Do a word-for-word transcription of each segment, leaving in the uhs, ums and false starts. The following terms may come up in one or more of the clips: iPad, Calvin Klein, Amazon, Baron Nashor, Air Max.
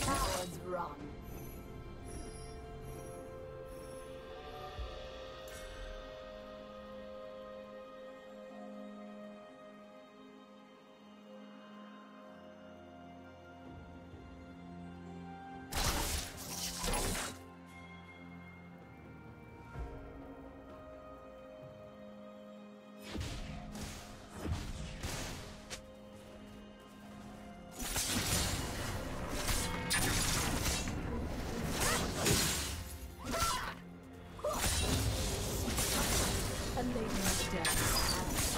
Cowards run. Lady of death.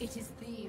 It is the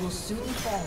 Will soon fall.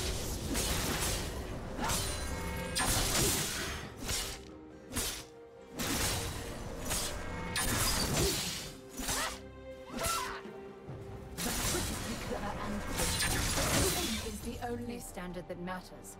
The particular and particular is the only standard that matters.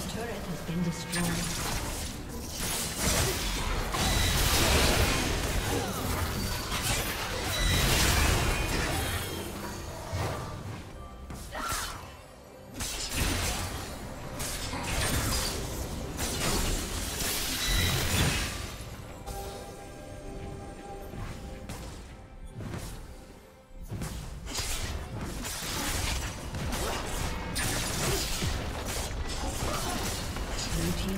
Dyer's turret has been destroyed.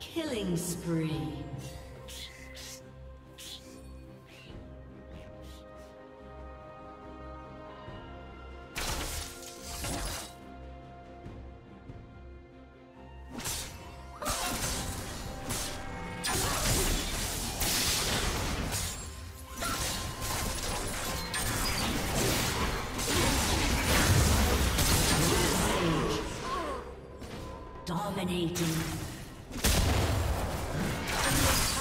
Killing spree. Rage. Dominating. Thank you.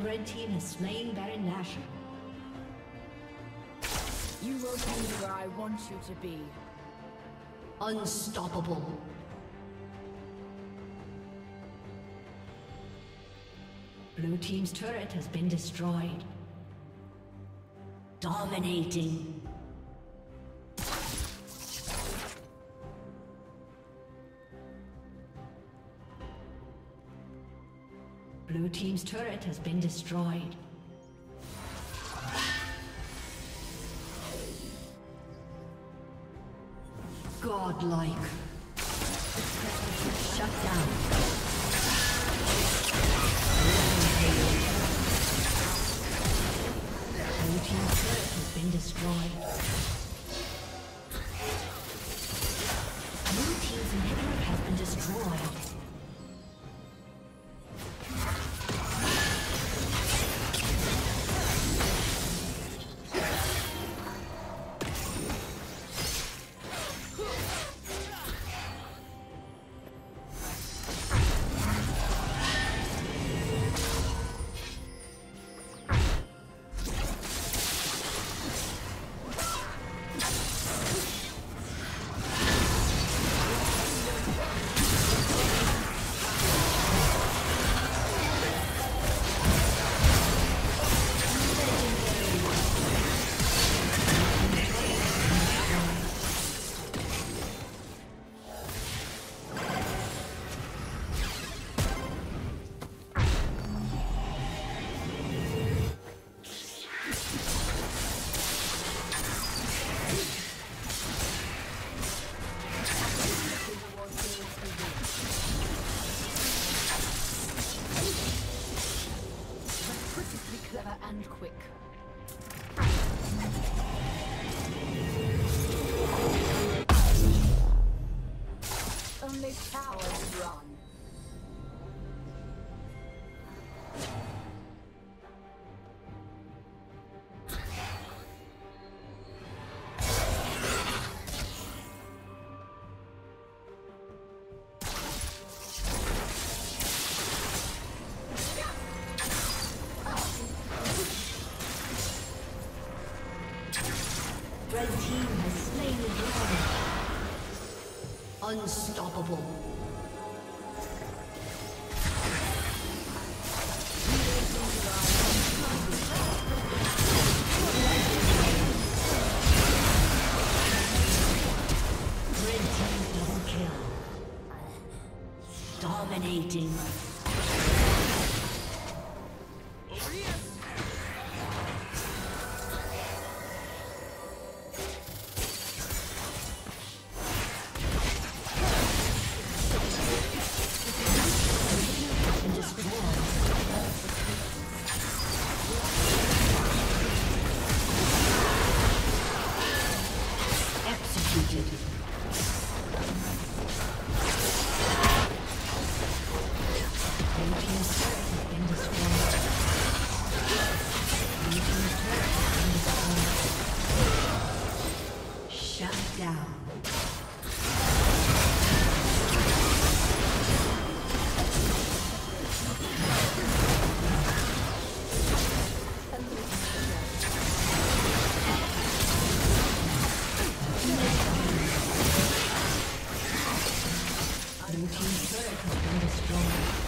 Red team has slain Baron Nashor. You will be where I want you to be. Unstoppable. Blue team's turret has been destroyed. Dominating. Blue team's turret has been destroyed. Godlike. Shut down. Blue team's turret has been destroyed. Blue team's inhibitor has been destroyed. Unstoppable. Red team double kill. Dominating. Blue team's turret has been destroyed.